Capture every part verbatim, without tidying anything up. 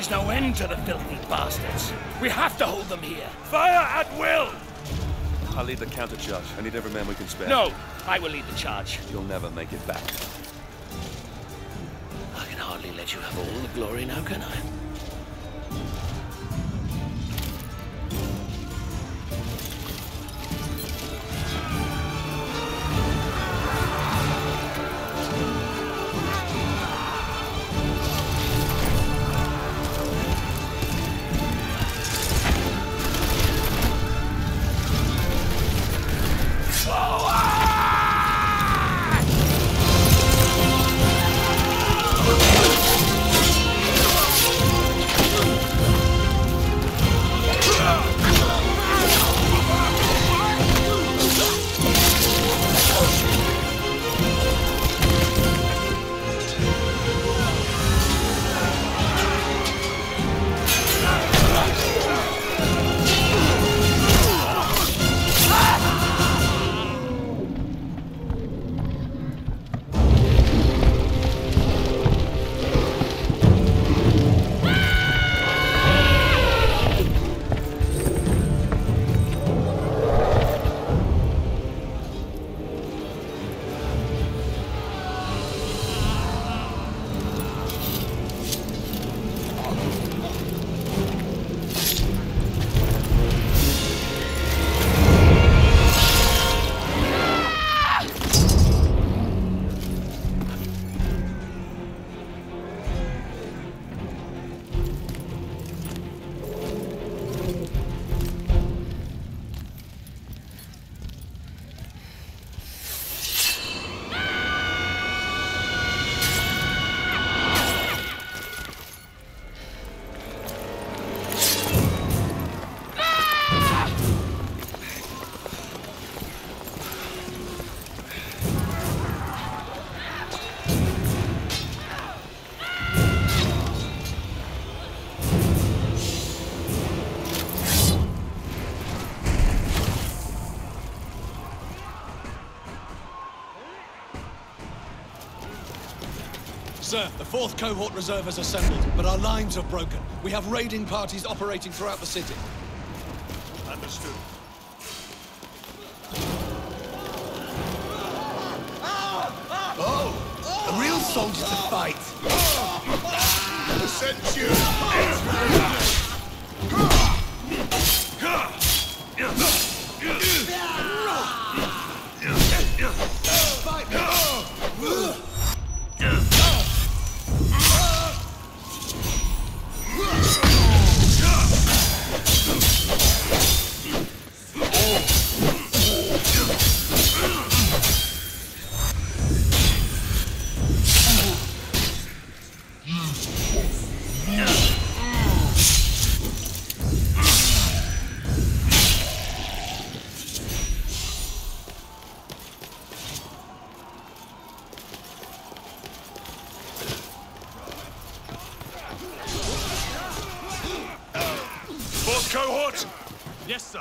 There's no end to the filthy bastards. We have to hold them here. Fire at will! I'll lead the counter charge. I need every man we can spare. No, I will lead the charge. You'll never make it back. I can hardly let you have all the glory now, can I? Sir, the fourth Cohort Reserve has assembled, but our lines are broken. We have raiding parties operating throughout the city. Understood. Oh! The real soldiers to fight! Fight! Cohort! Yes, sir.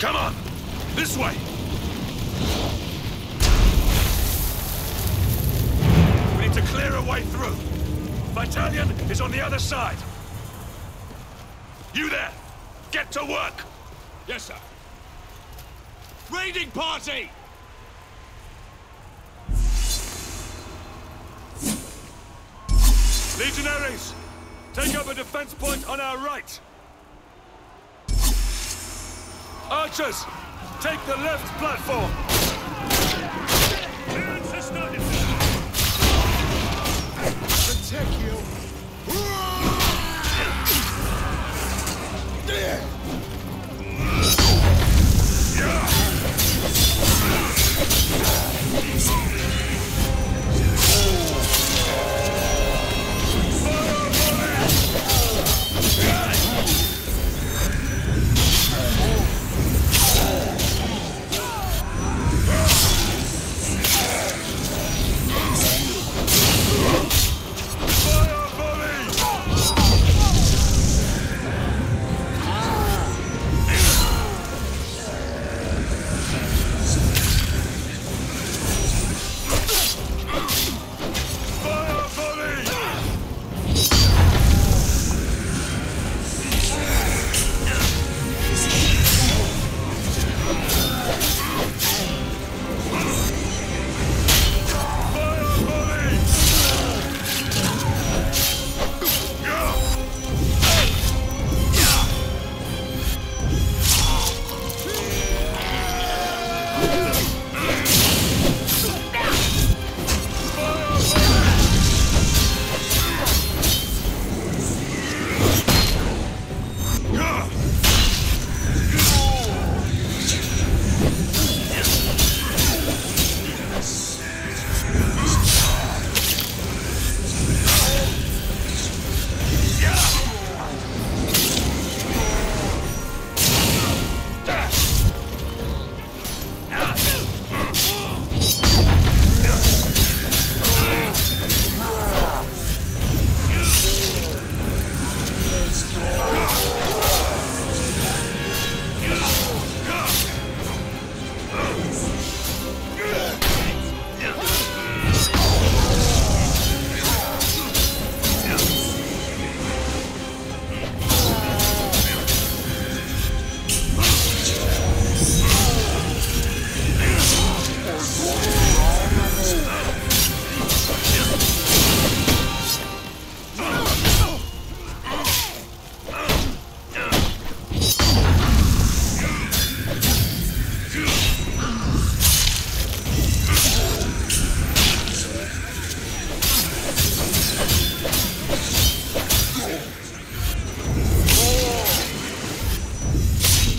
Come on! This way! We need to clear a way through. Battalion is on the other side. You there! Get to work! Yes, sir. Raiding party! Legionaries, take up a defense point on our right. Archers, take the left platform. Clearance is started. Protect you!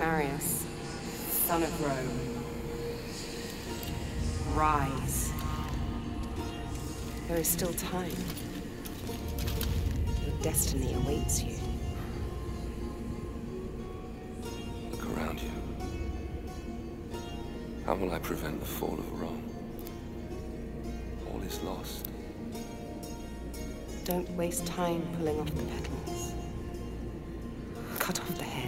Marius, son of Rome, rise. There is still time. Your destiny awaits you. Look around you. How will I prevent the fall of Rome? All is lost. Don't waste time pulling off the petals. Cut off the hair.